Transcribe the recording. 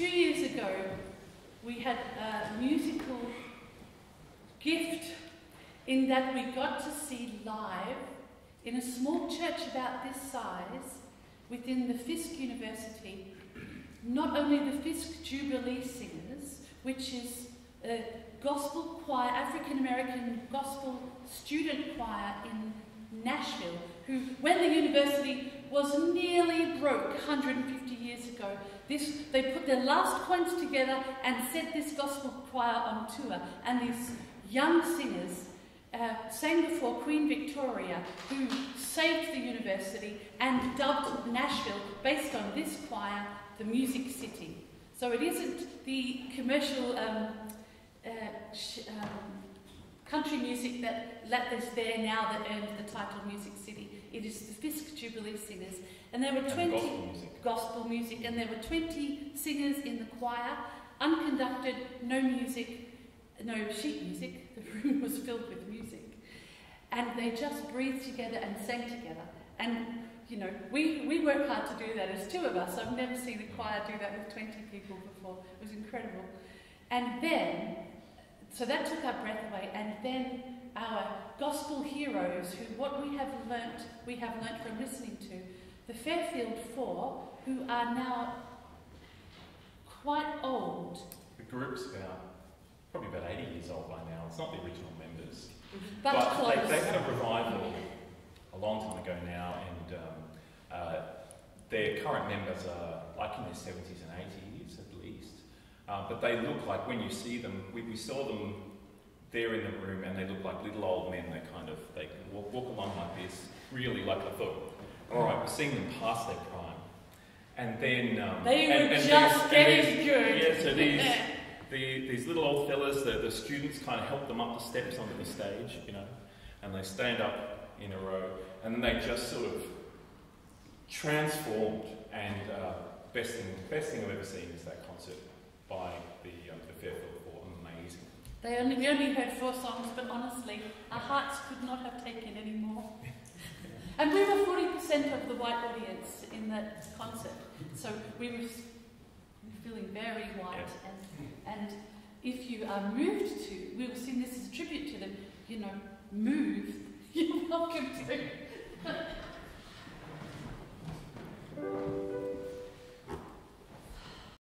2 years ago, we had a musical gift in that we got to see live in a small church about this size within the Fisk University, not only the Fisk Jubilee Singers, which is a gospel choir, African-American gospel student choir in Nashville, who, when the university was nearly broke 150 years ago, they put their last coins together and sent this gospel choir on tour. And these young singers sang before Queen Victoria, who saved the university and dubbed Nashville, based on this choir, the Music City. So it isn't the commercial country music that is there now that earned the title Music City. It is the Fisk Jubilee Singers. And there were 20 gospel music, and there were 20 singers in the choir, unconducted, no music, no sheet music. The room was filled with music. And they just breathed together and sang together. And, you know, we work hard to do that as two of us. I've never seen a choir do that with 20 people before. It was incredible. And then, so that took our breath away, and then our gospel heroes, who what we have learnt from listening to, the Fairfield Four, who are now quite old. The group's probably about 80 years old by now. It's not the original members. But close. They had a revival a long time ago now, and their current members are like in their 70s and 80s at least. But they look like, when you see them, we saw them there in the room, and they look like little old men. They kind of, they walk along like this, really, like I thought, all right, we're seeing them past their prime. And then... They were just getting good. Yeah, so these little old fellas, the students kind of help them up the steps onto the stage, you know, and they stand up in a row, and then they just sort of transformed, and best thing I've ever seen is that concert by the Fairfield Four. Amazing. We only heard four songs, but honestly, our hearts could not have taken any more. And we were 40% of the white audience in that concert, so we were feeling very white. Yeah. And if you are moved to, we will sing this as a tribute to them, you know, move, you're welcome to.